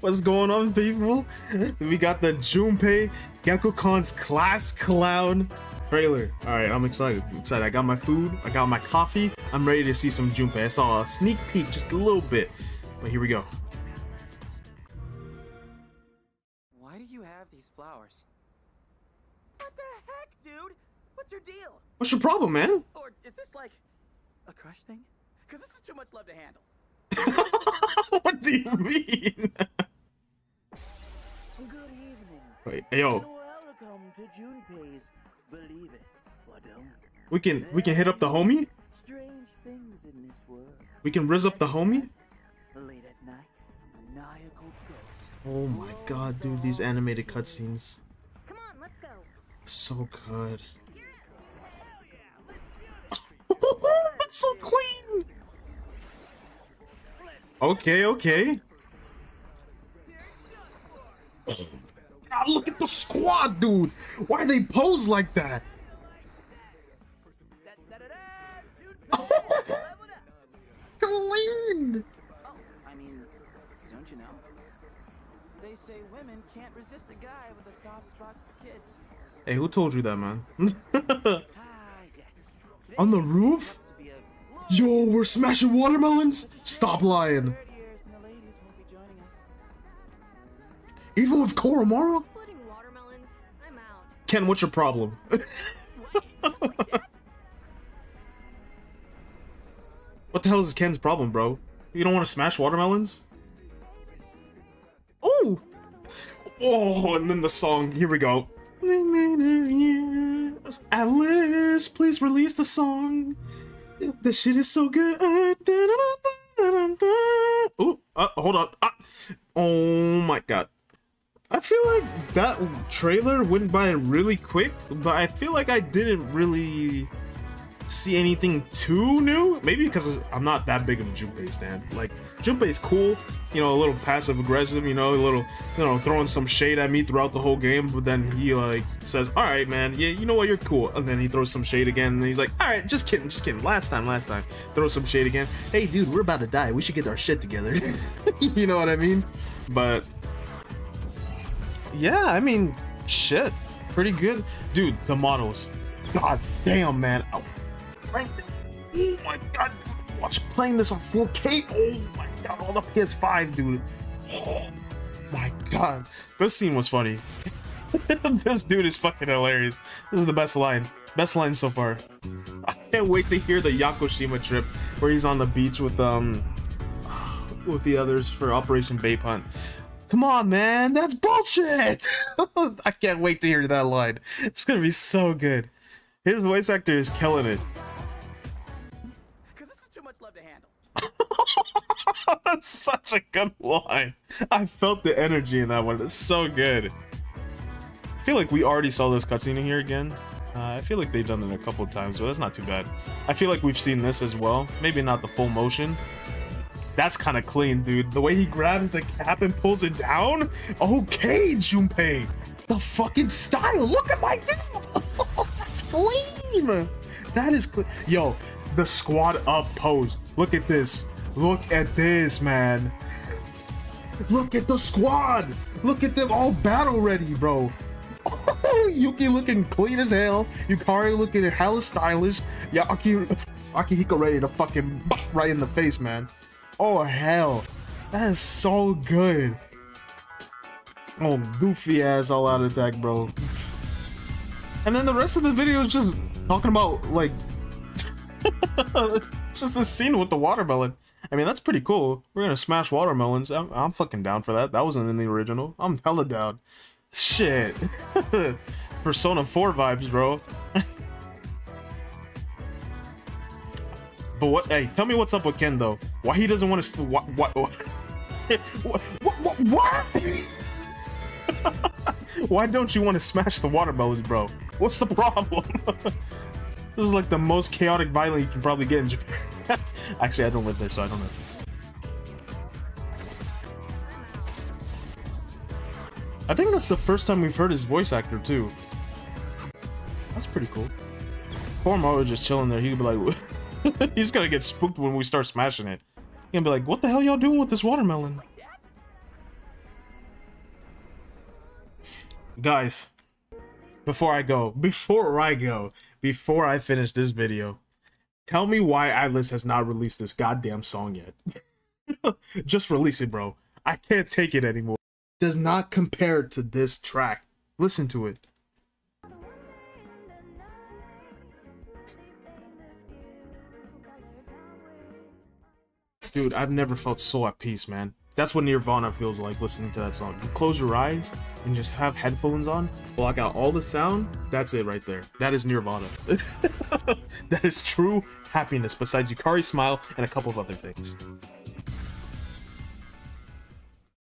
What's going on, people? We got the Junpei Gekkoukan's Class Clown trailer. All right, I'm excited. I got my food. I got my coffee. I'm ready to see some Junpei. I saw a sneak peek just a little bit, but here we go. Why do you have these flowers? What the heck, dude? What's your deal? What's your problem, man? Or is this like a crush thing? Because this is too much love to handle. What do you mean? Good evening. Wait, yo. Welcome to Junpei's Believe It or Don't. We can hit up the homie. Strange things in this world. We can rizz up the homie. Late at night, a maniacal ghost. Oh my god, dude, these animated cutscenes. Come on, let's go. So good. That's so clean. Okay, okay. Oh, God, look at the squad, dude. Why do they pose like that? Clean. Oh, I mean, don't you know? They say women can't resist a guy with a soft spot for kids. Hey, who told you that, man? Yes. On the roof? Yo, we're smashing watermelons? Stop lying. Even with Koromaru? Ken, what's your problem? What the hell is Ken's problem, bro? You don't want to smash watermelons? Oh! Oh, and then the song. Here we go. Alice, please release the song. This shit is so good. Oh, hold on. Oh my god. I feel like that trailer went by really quick, but I feel like I didn't really see anything too new. Maybe because I'm not that big of a Junpei stan. Like, Junpei's cool, you know, a little passive aggressive, you know, a little, you know, throwing some shade at me throughout the whole game, but then he like says, all right, man, yeah, you know what, you're cool, and then he throws some shade again, and he's like, all right, just kidding, last time, throws some shade again. Hey, dude, we're about to die, we should get our shit together. You know what I mean? But yeah, I mean, shit, pretty good, dude. The models, god damn, man. Ow. Oh my god, dude. Watch playing this on 4K. Oh my god, on the PS5, dude. Oh my god, this scene was funny. This dude is fucking hilarious. This is the best line so far. I can't wait to hear the Yakushima trip where he's on the beach with the others for Operation Vape Hunt. Come on, man, that's bullshit. I can't wait to hear that line. It's gonna be so good. His voice actor is killing it. That's such a good line. I felt the energy in that one. That's so good. I feel like we already saw this cutscene in here again. I feel like they've done it a couple of times, but that's not too bad. I feel like we've seen this as well. Maybe not the full motion. That's kind of clean, dude. The way he grabs the cap and pulls it down. Okay, Junpei. The fucking style. Look at my dude. That's clean. That is clean. Yo, the squad up pose. Look at this. Look at this, man. Look at the squad. Look at them all battle ready, bro. Yuki looking clean as hell. Yukari looking hella stylish. Yeah, Akihiko ready to fucking bop right in the face, man. Oh, hell. That is so good. Oh, goofy ass all out attack, bro. And then the rest of the video is just talking about, like, just this scene with the watermelon. I mean, that's pretty cool. We're gonna smash watermelons. I'm fucking down for that. That wasn't in the original. I'm hella down. Shit. Persona 4 vibes, bro. But what? Hey, tell me what's up with Ken though. Why he doesn't want to? What? Why don't you want to smash the watermelons, bro? What's the problem? This is like the most chaotic violence you can probably get in Japan. Actually, I don't live there, so I don't know. I think that's the first time we've heard his voice actor, too. That's pretty cool. Koromaru just chilling there. He could be like, he's gonna get spooked when we start smashing it. He's gonna be like, what the hell y'all doing with this watermelon? guys, before I finish this video, tell me why Atlas has not released this goddamn song yet. Just release it, bro. I can't take it anymore. It does not compare to this track. Listen to it. Dude, I've never felt so at peace, man. That's what Nirvana feels like listening to that song. You close your eyes and just have headphones on, block out all the sound. That's it right there. That is Nirvana. That is true happiness besides Yukari's smile and a couple of other things.